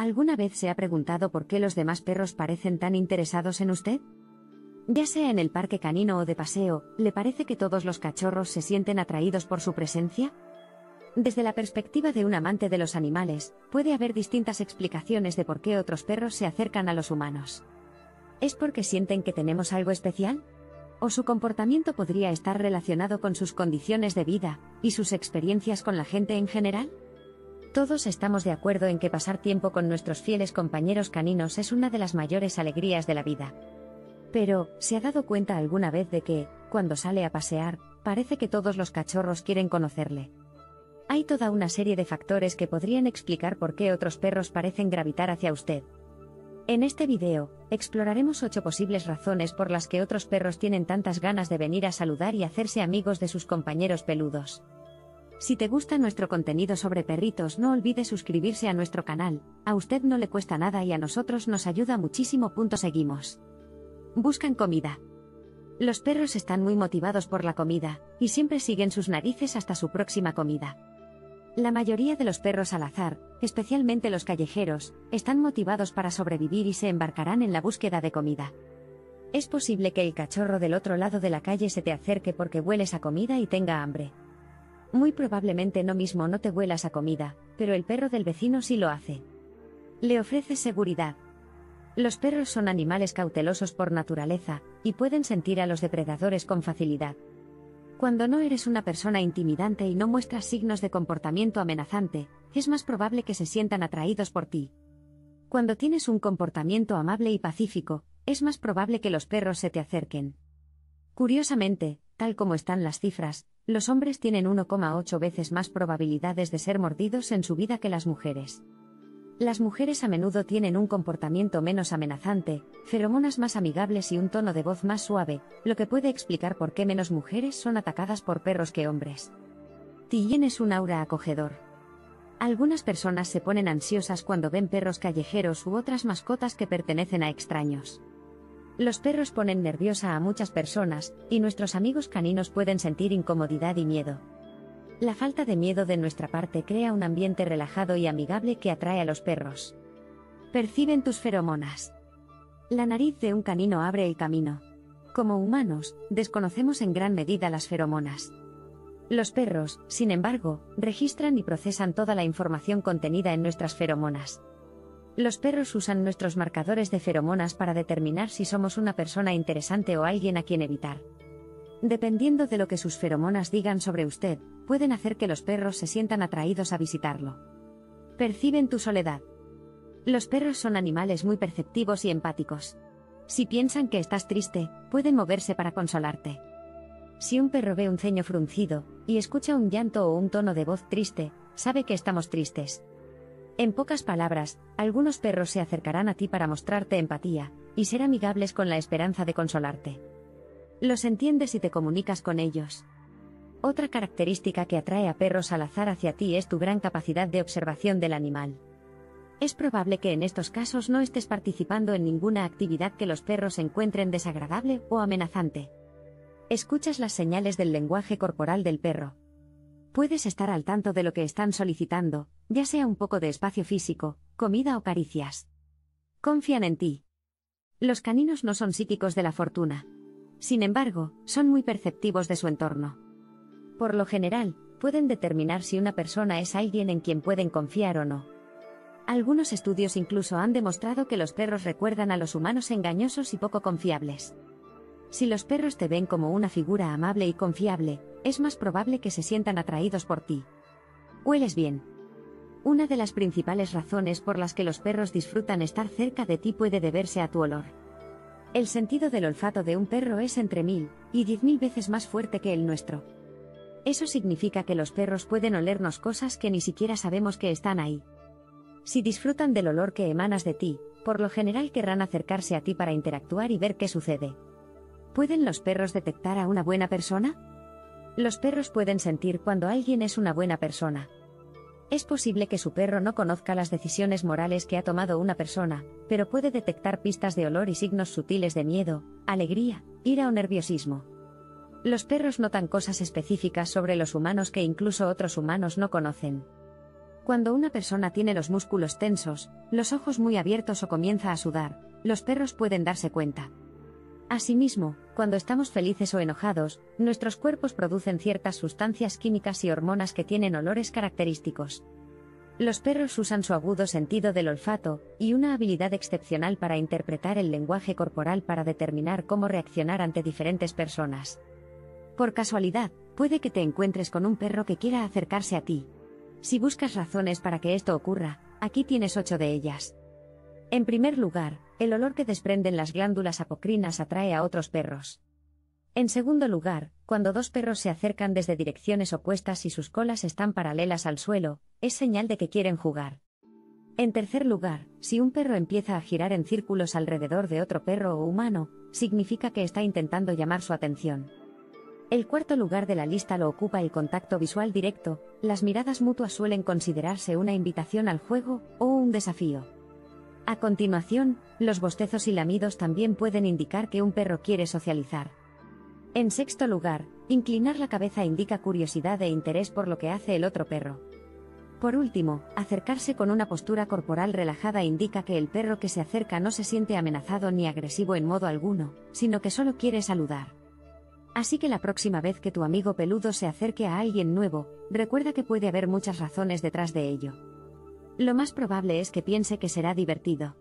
¿Alguna vez se ha preguntado por qué los demás perros parecen tan interesados en usted? Ya sea en el parque canino o de paseo, ¿le parece que todos los cachorros se sienten atraídos por su presencia? Desde la perspectiva de un amante de los animales, puede haber distintas explicaciones de por qué otros perros se acercan a los humanos. ¿Es porque sienten que tenemos algo especial? ¿O su comportamiento podría estar relacionado con sus condiciones de vida y sus experiencias con la gente en general? Todos estamos de acuerdo en que pasar tiempo con nuestros fieles compañeros caninos es una de las mayores alegrías de la vida. Pero, ¿se ha dado cuenta alguna vez de que, cuando sale a pasear, parece que todos los cachorros quieren conocerle? Hay toda una serie de factores que podrían explicar por qué otros perros parecen gravitar hacia usted. En este video, exploraremos 8 posibles razones por las que otros perros tienen tantas ganas de venir a saludar y hacerse amigos de sus compañeros peludos. Si te gusta nuestro contenido sobre perritos, no olvides suscribirse a nuestro canal, a usted no le cuesta nada y a nosotros nos ayuda muchísimo. Seguimos. Buscan comida. Los perros están muy motivados por la comida, y siempre siguen sus narices hasta su próxima comida. La mayoría de los perros al azar, especialmente los callejeros, están motivados para sobrevivir y se embarcarán en la búsqueda de comida. Es posible que el cachorro del otro lado de la calle se te acerque porque hueles a comida y tenga hambre. Muy probablemente no mismo no te huelas a comida, pero el perro del vecino sí lo hace. Le ofreces seguridad. Los perros son animales cautelosos por naturaleza, y pueden sentir a los depredadores con facilidad. Cuando no eres una persona intimidante y no muestras signos de comportamiento amenazante, es más probable que se sientan atraídos por ti. Cuando tienes un comportamiento amable y pacífico, es más probable que los perros se te acerquen. Curiosamente, tal como están las cifras, los hombres tienen 1,8 veces más probabilidades de ser mordidos en su vida que las mujeres. Las mujeres a menudo tienen un comportamiento menos amenazante, feromonas más amigables y un tono de voz más suave, lo que puede explicar por qué menos mujeres son atacadas por perros que hombres. Tienes un aura acogedor. Algunas personas se ponen ansiosas cuando ven perros callejeros u otras mascotas que pertenecen a extraños. Los perros ponen nerviosa a muchas personas, y nuestros amigos caninos pueden sentir incomodidad y miedo. La falta de miedo de nuestra parte crea un ambiente relajado y amigable que atrae a los perros. Perciben tus feromonas. La nariz de un canino abre el camino. Como humanos, desconocemos en gran medida las feromonas. Los perros, sin embargo, registran y procesan toda la información contenida en nuestras feromonas. Los perros usan nuestros marcadores de feromonas para determinar si somos una persona interesante o alguien a quien evitar. Dependiendo de lo que sus feromonas digan sobre usted, pueden hacer que los perros se sientan atraídos a visitarlo. Perciben tu soledad. Los perros son animales muy perceptivos y empáticos. Si piensan que estás triste, pueden moverse para consolarte. Si un perro ve un ceño fruncido, y escucha un llanto o un tono de voz triste, sabe que estamos tristes. En pocas palabras, algunos perros se acercarán a ti para mostrarte empatía, y ser amigables con la esperanza de consolarte. Los entiendes y te comunicas con ellos. Otra característica que atrae a perros al azar hacia ti es tu gran capacidad de observación del animal. Es probable que en estos casos no estés participando en ninguna actividad que los perros encuentren desagradable o amenazante. Escuchas las señales del lenguaje corporal del perro. Puedes estar al tanto de lo que están solicitando, ya sea un poco de espacio físico, comida o caricias. Confían en ti. Los caninos no son psíquicos de la fortuna. Sin embargo, son muy perceptivos de su entorno. Por lo general, pueden determinar si una persona es alguien en quien pueden confiar o no. Algunos estudios incluso han demostrado que los perros recuerdan a los humanos engañosos y poco confiables. Si los perros te ven como una figura amable y confiable, es más probable que se sientan atraídos por ti. Hueles bien. Una de las principales razones por las que los perros disfrutan estar cerca de ti puede deberse a tu olor. El sentido del olfato de un perro es entre 1000 y 10000 veces más fuerte que el nuestro. Eso significa que los perros pueden olernos cosas que ni siquiera sabemos que están ahí. Si disfrutan del olor que emanas de ti, por lo general querrán acercarse a ti para interactuar y ver qué sucede. ¿Pueden los perros detectar a una buena persona? Los perros pueden sentir cuando alguien es una buena persona. Es posible que su perro no conozca las decisiones morales que ha tomado una persona, pero puede detectar pistas de olor y signos sutiles de miedo, alegría, ira o nerviosismo. Los perros notan cosas específicas sobre los humanos que incluso otros humanos no conocen. Cuando una persona tiene los músculos tensos, los ojos muy abiertos o comienza a sudar, los perros pueden darse cuenta. Asimismo, cuando estamos felices o enojados, nuestros cuerpos producen ciertas sustancias químicas y hormonas que tienen olores característicos. Los perros usan su agudo sentido del olfato, y una habilidad excepcional para interpretar el lenguaje corporal para determinar cómo reaccionar ante diferentes personas. Por casualidad, puede que te encuentres con un perro que quiera acercarse a ti. Si buscas razones para que esto ocurra, aquí tienes 8 de ellas. En primer lugar, el olor que desprenden las glándulas apocrinas atrae a otros perros. En segundo lugar, cuando dos perros se acercan desde direcciones opuestas y sus colas están paralelas al suelo, es señal de que quieren jugar. En tercer lugar, si un perro empieza a girar en círculos alrededor de otro perro o humano, significa que está intentando llamar su atención. El cuarto lugar de la lista lo ocupa el contacto visual directo, las miradas mutuas suelen considerarse una invitación al juego o un desafío. A continuación, los bostezos y lamidos también pueden indicar que un perro quiere socializar. En sexto lugar, inclinar la cabeza indica curiosidad e interés por lo que hace el otro perro. Por último, acercarse con una postura corporal relajada indica que el perro que se acerca no se siente amenazado ni agresivo en modo alguno, sino que solo quiere saludar. Así que la próxima vez que tu amigo peludo se acerque a alguien nuevo, recuerda que puede haber muchas razones detrás de ello. Lo más probable es que piense que será divertido.